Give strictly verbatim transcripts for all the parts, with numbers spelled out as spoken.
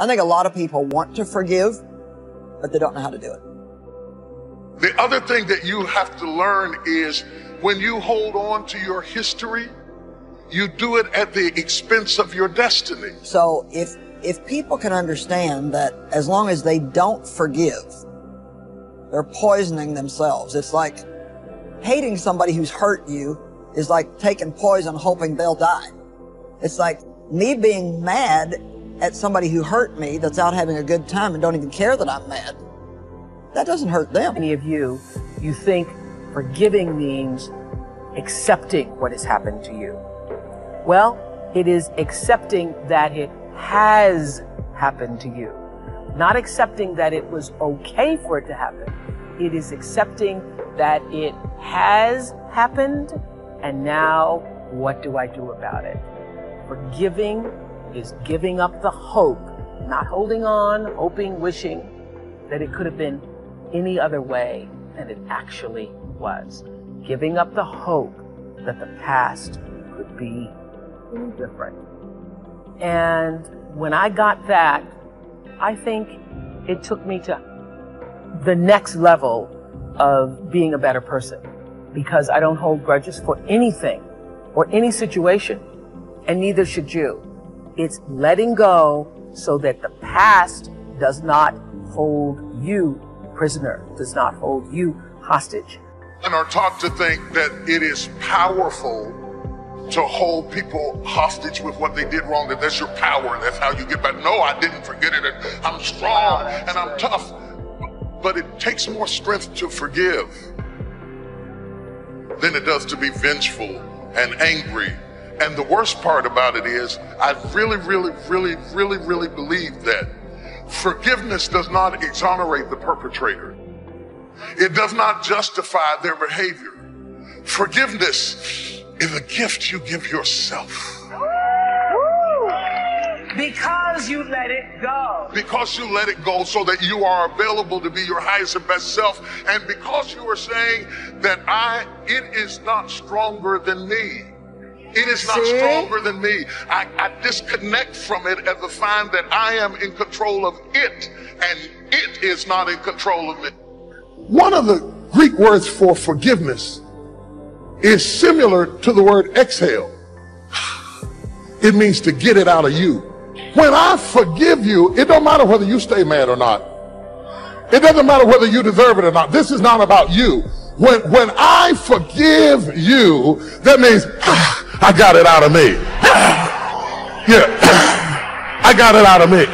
I think a lot of people want to forgive, but they don't know how to do it. The other thing that you have to learn is when you hold on to your history, you do it at the expense of your destiny. So if, if people can understand that as long as they don't forgive, they're poisoning themselves. It's like hating somebody who's hurt you is like taking poison hoping they'll die. It's like me being mad at somebody who hurt me that's out having a good time and don't even care that I'm mad. That doesn't hurt them. Many of you, you think forgiving means accepting what has happened to you. Well, it is accepting that it has happened to you. Not accepting that it was okay for it to happen. It is accepting that it has happened, and now what do I do about it? Forgiving is giving up the hope, not holding on, hoping, wishing that it could have been any other way than it actually was. Giving up the hope that the past could be any different. And when I got that, I think it took me to the next level of being a better person, because I don't hold grudges for anything or any situation, and neither should you. It's letting go so that the past does not hold you prisoner, does not hold you hostage. And are taught to think that it is powerful to hold people hostage with what they did wrong, that that's your power, that's how you get back. No, I didn't forget it, and I'm strong, wow, and I'm good. Tough. But it takes more strength to forgive than it does to be vengeful and angry. And the worst part about it is, I really, really, really, really, really believe that forgiveness does not exonerate the perpetrator. It does not justify their behavior. Forgiveness is a gift you give yourself. Woo! Because you let it go. Because you let it go so that you are available to be your highest and best self. And because you are saying that I, it is not stronger than me. It is not See? stronger than me. I, I disconnect from it and find that I am in control of it, and it is not in control of me. One of the Greek words for forgiveness is similar to the word exhale. It means to get it out of you. When I forgive you, it don't matter whether you stay mad or not. It doesn't matter whether you deserve it or not. This is not about you. When, when I forgive you, that means... I got it out of me. Yeah, I got it out of me.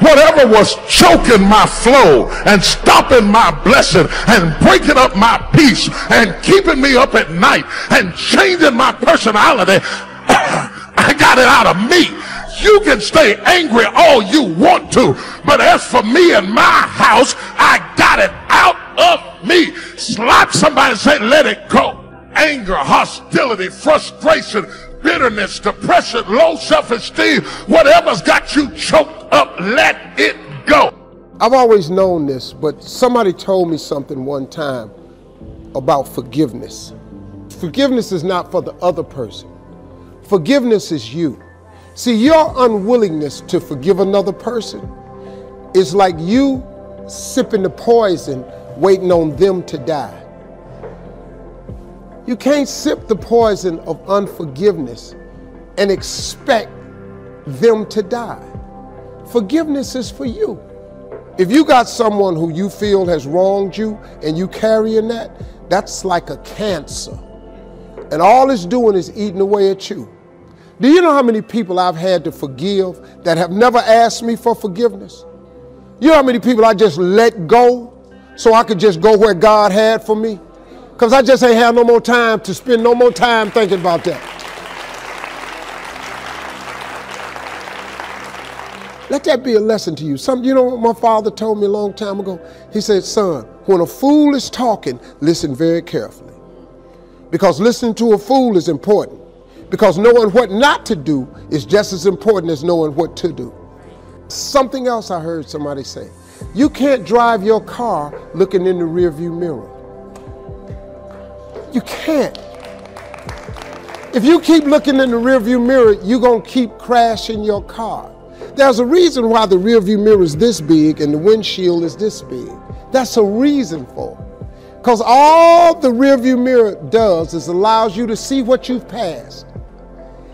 Whatever was choking my flow and stopping my blessing and breaking up my peace and keeping me up at night and changing my personality, I got it out of me. You can stay angry all you want to, but as for me and my house, I got it out of me. Slap somebody and say, let it go. Anger, hostility, frustration, bitterness, depression, low self-esteem, whatever's got you choked up, let it go. I've always known this, but somebody told me something one time about forgiveness. Forgiveness is not for the other person. Forgiveness is you. See, your unwillingness to forgive another person is like you sipping the poison, waiting on them to die. You can't sip the poison of unforgiveness and expect them to die. Forgiveness is for you. If you got someone who you feel has wronged you and you carrying that, that's like a cancer. And all it's doing is eating away at you. Do you know how many people I've had to forgive that have never asked me for forgiveness? You know how many people I just let go so I could just go where God had for me? Because I just ain't have no more time to spend no more time thinking about that. Let that be a lesson to you. Some, you know what my father told me a long time ago? He said, son, when a fool is talking, listen very carefully. Because listening to a fool is important. Because knowing what not to do is just as important as knowing what to do. Something else I heard somebody say, you can't drive your car looking in the rearview mirror. You can't. If you keep looking in the rearview mirror, you're going to keep crashing your car. There's a reason why the rearview mirror is this big and the windshield is this big. That's a reason for it. Because all the rearview mirror does is allows you to see what you've passed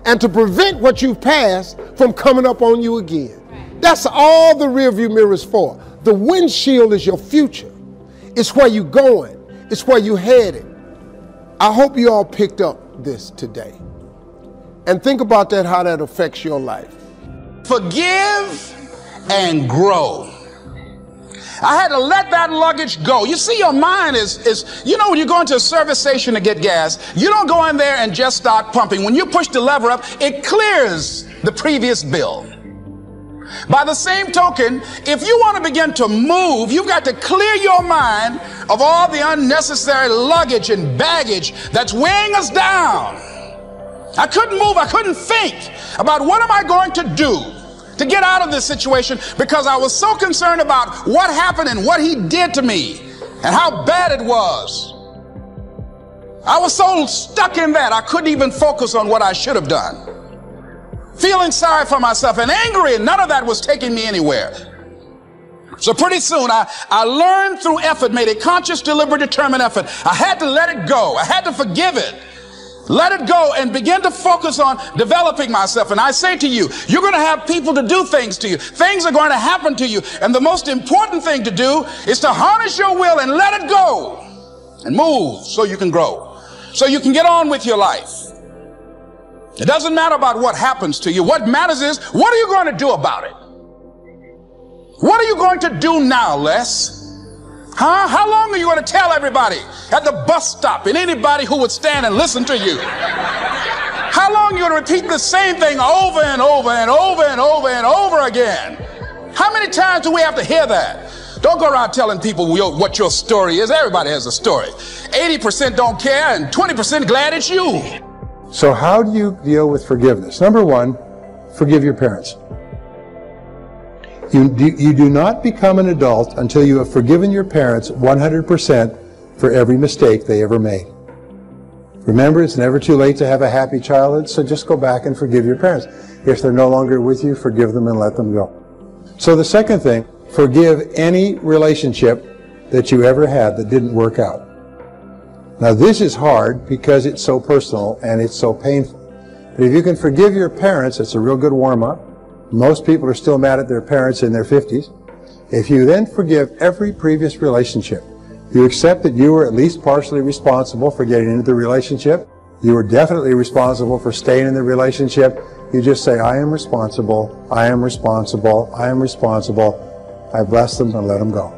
and to prevent what you've passed from coming up on you again. That's all the rearview mirror is for. The windshield is your future. It's where you're going. It's where you're headed. I hope you all picked up this today. And think about that, how that affects your life. Forgive and grow. I had to let that luggage go. You see, your mind is, is, you know, when you go into a service station to get gas, you don't go in there and just start pumping. When you push the lever up, it clears the previous bill. By the same token, if you want to begin to move, you've got to clear your mind of all the unnecessary luggage and baggage that's weighing us down. I couldn't move, I couldn't think about what am I going to do to get out of this situation, because I was so concerned about what happened and what he did to me and how bad it was. I was so stuck in that I couldn't even focus on what I should have done. Feeling sorry for myself and angry, and none of that was taking me anywhere. So pretty soon I, I learned through effort, made a conscious, deliberate, determined effort. I had to let it go. I had to forgive it. Let it go and begin to focus on developing myself. And I say to you, you're going to have people to do things to you. Things are going to happen to you. And the most important thing to do is to harness your will and let it go and move so you can grow, so you can get on with your life. It doesn't matter about what happens to you. What matters is, what are you going to do about it? What are you going to do now, Les? Huh? How long are you going to tell everybody at the bus stop and anybody who would stand and listen to you? How long are you going to repeat the same thing over and over and over and over and over again? How many times do we have to hear that? Don't go around telling people what your story is. Everybody has a story. eighty percent don't care and twenty percent glad it's you. So how do you deal with forgiveness? Number one, forgive your parents. You do, you do not become an adult until you have forgiven your parents one hundred percent for every mistake they ever made. Remember, it's never too late to have a happy childhood, so just go back and forgive your parents. If they're no longer with you, forgive them and let them go. So the second thing, forgive any relationship that you ever had that didn't work out. Now this is hard because it's so personal and it's so painful. But if you can forgive your parents, it's a real good warm-up. Most people are still mad at their parents in their fifties. If you then forgive every previous relationship, you accept that you were at least partially responsible for getting into the relationship. You were definitely responsible for staying in the relationship. You just say, I am responsible, I am responsible, I am responsible. I bless them and let them go.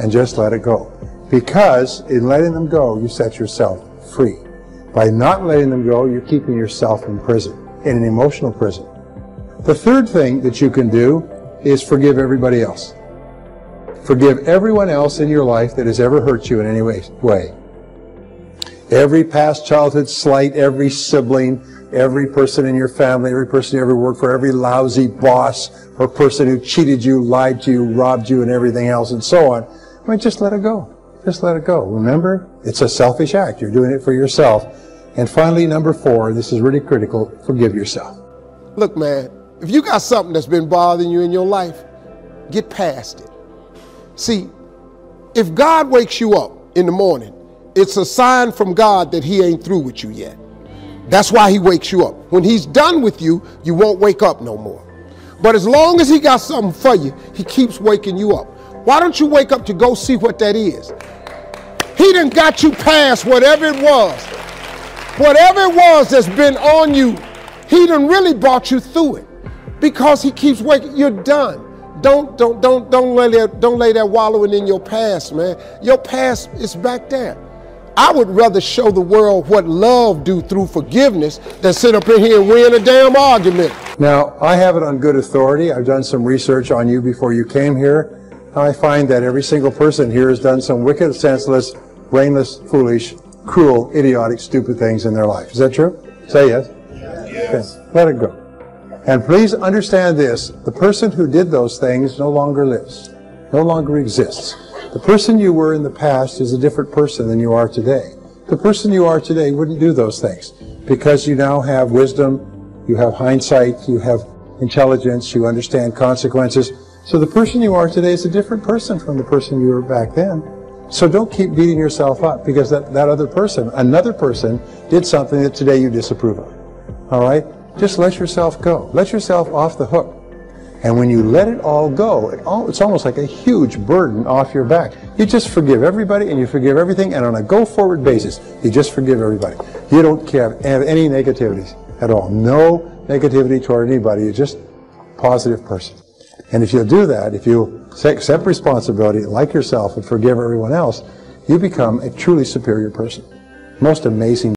And just let it go. Because in letting them go, you set yourself free. By not letting them go, you're keeping yourself in prison, in an emotional prison. The third thing that you can do is forgive everybody else. Forgive everyone else in your life that has ever hurt you in any way. Every past childhood slight, every sibling, every person in your family, every person you ever worked for, every lousy boss or person who cheated you, lied to you, robbed you, and everything else, and so on. I mean, just let it go. Just let it go. Remember, it's a selfish act. You're doing it for yourself. And finally, number four, this is really critical, forgive yourself. Look, man, if you got something that's been bothering you in your life, get past it. See, if God wakes you up in the morning, it's a sign from God that he ain't through with you yet. That's why he wakes you up. When he's done with you, you won't wake up no more. But as long as he got something for you, he keeps waking you up. Why don't you wake up to go see what that is? He done got you past whatever it was. Whatever it was that's been on you, he done really brought you through it. Because he keeps waking, you're done. Don't, don't, don't, don't, lay that, don't lay that wallowing in your past, man. Your past is back there. I would rather show the world what love do through forgiveness than sit up in here and win a damn argument. Now, I have it on good authority. I've done some research on you before you came here. I find that every single person here has done some wicked, senseless, brainless, foolish, cruel, idiotic, stupid things in their life. Is that true? Yes. Say yes. Yes. Okay. Let it go. And please understand this. The person who did those things no longer lives, no longer exists. The person you were in the past is a different person than you are today. The person you are today wouldn't do those things because you now have wisdom, you have hindsight, you have intelligence, you understand consequences. So the person you are today is a different person from the person you were back then. So don't keep beating yourself up because that, that other person, another person, did something that today you disapprove of. All right? Just let yourself go. Let yourself off the hook. And when you let it all go, it all, it's almost like a huge burden off your back. You just forgive everybody and you forgive everything, and on a go-forward basis, you just forgive everybody. You don't care, have any negativities at all. No negativity toward anybody. You're just a positive person. And if you do that, if you accept responsibility, like yourself, and forgive everyone else, you become a truly superior person. Most amazing.